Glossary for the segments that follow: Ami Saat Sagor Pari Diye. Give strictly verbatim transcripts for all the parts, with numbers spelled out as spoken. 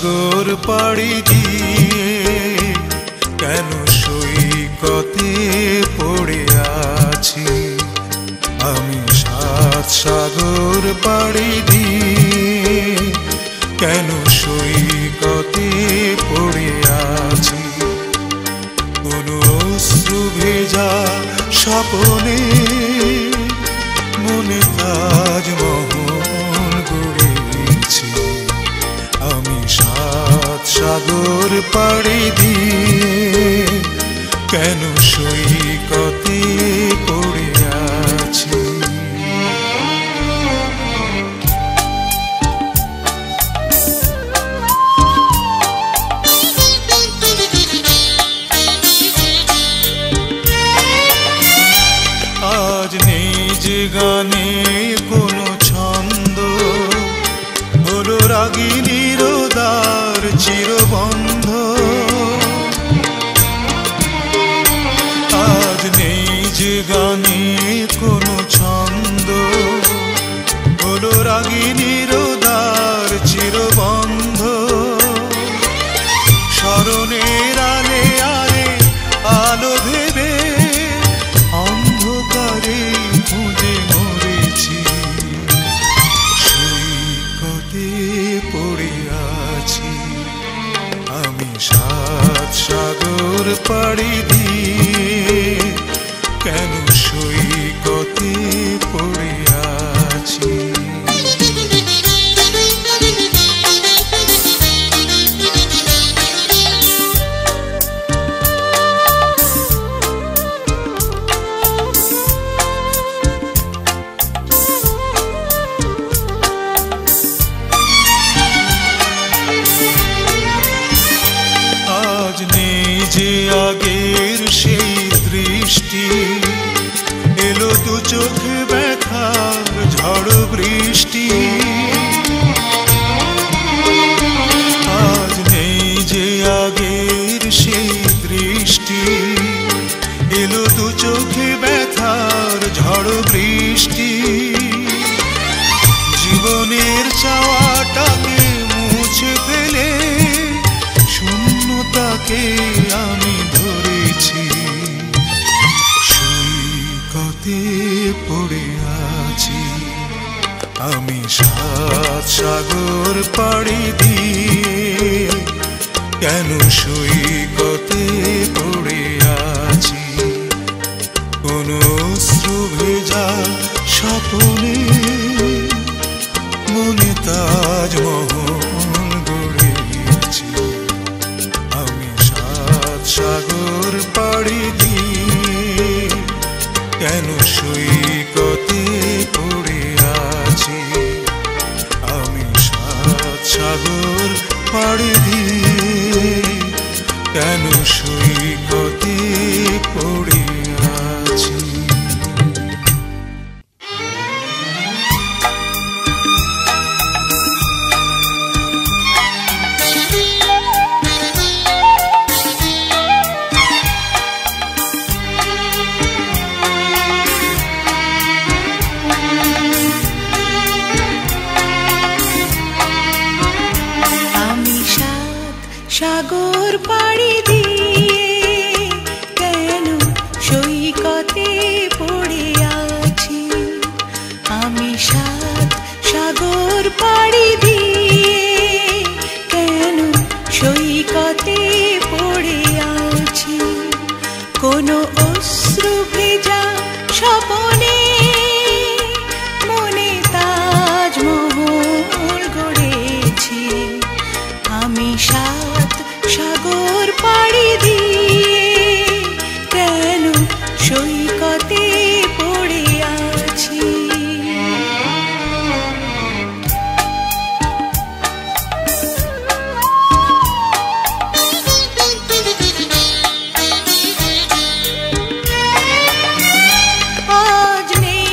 সাগর পাড়ি দিয়ে কেন সৈকতে পড়ে আছি, আমি সাত সাগর পাড়ি দিয়ে কেন সৈকতে পড়ে আছি। কোন অশ্রু ভেজা স্বপনে মনে তাজমহল গড়েছি, আমি সাত সাগর পাড়ি দিয়ে কেন সৈকতে পড়ে আছি। আজ নিজ গানে কোনো ছন্দ হলো রাগিনীর দ্বার চিরবন্ধ, আজ নিজ গানে কোনো ছন্দ হলো রাগিনীর দ্বার চিরবন্ধ। স্মরণের আলে আলে আলো ভেবে অন্ধকারে খুঁজে মরেছি, সৈকতে পড়ে আছি, আমি সাত সাগর পাড়ি দিয়ে কেন সৈকতে পড়ে আছি। যে আগের সেই দৃষ্টি এলো দু চোখে ব্যথার ঝড় বৃষ্টি, আজ নেই যে আগের সেই দৃষ্টি এলো দু চোখে ব্যথার ঝড় বৃষ্টি। জীবনের চাওয়াটাকে মুছে ফেলে শূন্যতাকে আমি ধরেছি, সৈকতে পড়ে আছি, আমি সাত সাগর পাড়ি দিয়ে কেন সৈকতে পড়ে আছি। কোন অশ্রু ভেজা স্বপনে মনে তাজমহল গড়েছি, আমি সাত সাগর পাড়ি দিয়ে কেন সৈকতে পড়ে আছি, আমি সাত সাগর পাড়ি দিয়ে কেন সৈকতে পড়ে আছি। সাগর পাড়ি দিয়ে কেন সৈকতে পড়ে আছি, আমি সাত সাগর পাড়ি দিয়ে কেন সৈকতে পড়ে আছি। কোনো অশ্রু ভেজা স্বপনে মনে তাজমহল গড়েছি, আমি সাত সাগর পাড়ি দিয়ে কেন সৈকতে পড়ে আছি। আজ নেই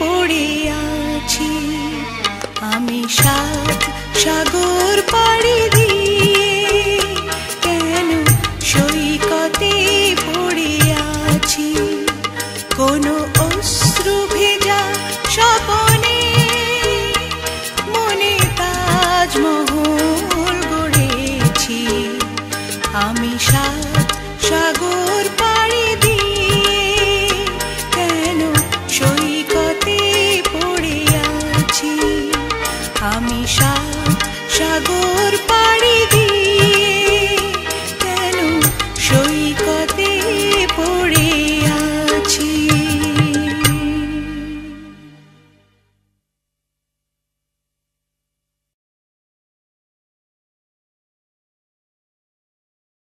পড়ে আছি, আমি সাত সাগর পাড়ি দিয়ে কেন সৈকতে পড়ে আছি, কোনো অশ্রু ভেজা স্বপনে মনে তাজমহল গড়েছি, আমি সাত সাগর পাড়ি দিয়ে কেন সৈকতে পড়ে আছি, আমি সাত সাগর পাড়ি দিয়ে।